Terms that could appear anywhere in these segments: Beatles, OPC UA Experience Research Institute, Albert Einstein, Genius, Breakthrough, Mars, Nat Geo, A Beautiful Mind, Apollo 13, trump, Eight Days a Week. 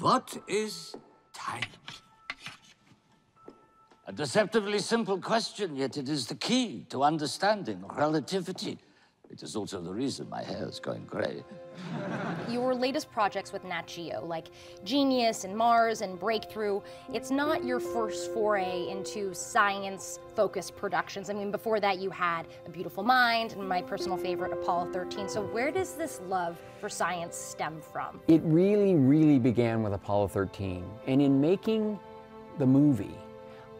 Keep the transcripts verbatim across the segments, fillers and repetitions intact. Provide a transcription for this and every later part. What is time? A deceptively simple question, yet it is the key to understanding relativity. It is also the reason my hair is going gray. Your latest projects with Nat Geo, like Genius and Mars and Breakthrough, it's not your first foray into science-focused productions. I mean, before that you had A Beautiful Mind and my personal favorite, Apollo thirteen. So where does this love for science stem from? It really, really began with Apollo thirteen. And in making the movie,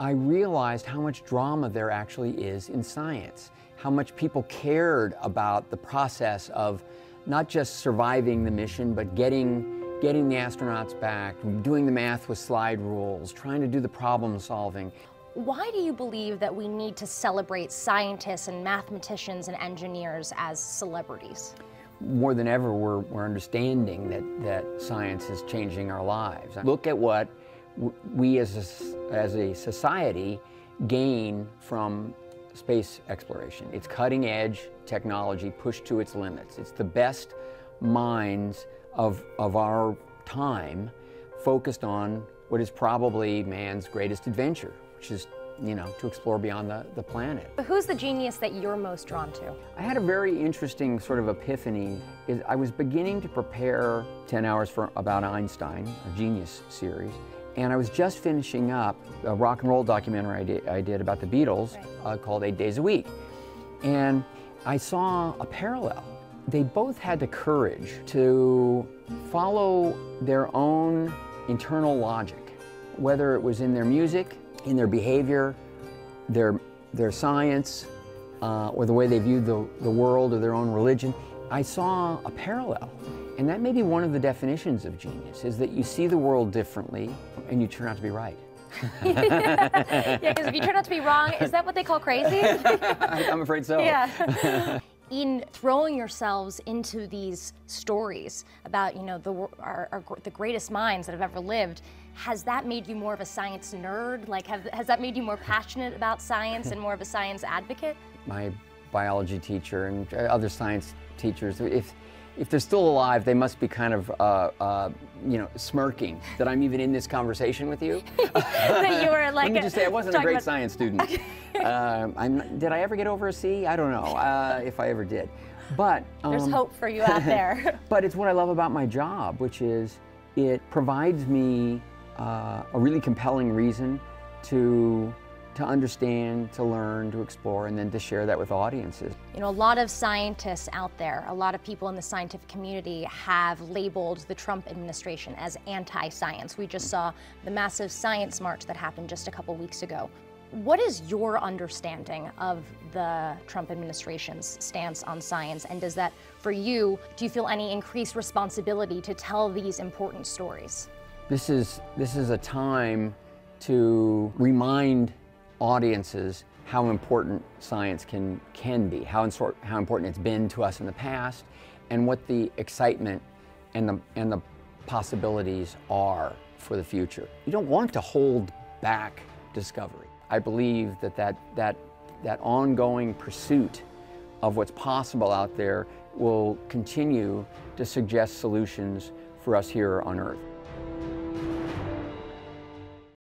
I realized how much drama there actually is in science, how much people cared about the process of not just surviving the mission, but getting, getting the astronauts back, doing the math with slide rules, trying to do the problem solving. Why do you believe that we need to celebrate scientists and mathematicians and engineers as celebrities? More than ever, we're, we're understanding that, that science is changing our lives. Look at what we as a, as a society gain from space exploration. It's cutting edge technology pushed to its limits. It's the best minds of, of our time focused on what is probably man's greatest adventure, which is, you know, to explore beyond the, the planet. But who's the genius that you're most drawn to? I had a very interesting sort of epiphany. I was beginning to prepare ten hours for About Einstein, a Genius series. And I was just finishing up a rock and roll documentary I did, I did about the Beatles uh, called Eight Days a Week. And I saw a parallel. They both had the courage to follow their own internal logic, whether it was in their music, in their behavior, their, their science, uh, or the way they viewed the, the world or their own religion. I saw a parallel. And that may be one of the definitions of genius, is that you see the world differently and you turn out to be right. Yeah, because if you turn out to be wrong, is that what they call crazy? I'm afraid so. Yeah. In throwing yourselves into these stories about, you know, the, our, our, the greatest minds that have ever lived, has that made you more of a science nerd? Like, have, has that made you more passionate about science and more of a science advocate? My biology teacher and other science teachers, if, If they're still alive, they must be kind of, uh, uh, you know, smirking that I'm even in this conversation with you. That you were like. Let me just say, I wasn't a great about... science student. um, I'm not, did I ever get over a C? I don't know uh, if I ever did. But um, there's hope for you out there. But it's what I love about my job, which is it provides me uh, a really compelling reason to. to understand, to learn, to explore, and then to share that with audiences. You know, a lot of scientists out there, a lot of people in the scientific community have labeled the Trump administration as anti-science. We just saw the massive science march that happened just a couple weeks ago. What is your understanding of the Trump administration's stance on science? And does that, for you, do you feel any increased responsibility to tell these important stories? This is, this is a time to remind audiences how important science can can be, how how important it's been to us in the past, and what the excitement and the and the possibilities are for the future. You don't want to hold back discovery. I believe that that that that ongoing pursuit of what's possible out there will continue to suggest solutions for us here on Earth.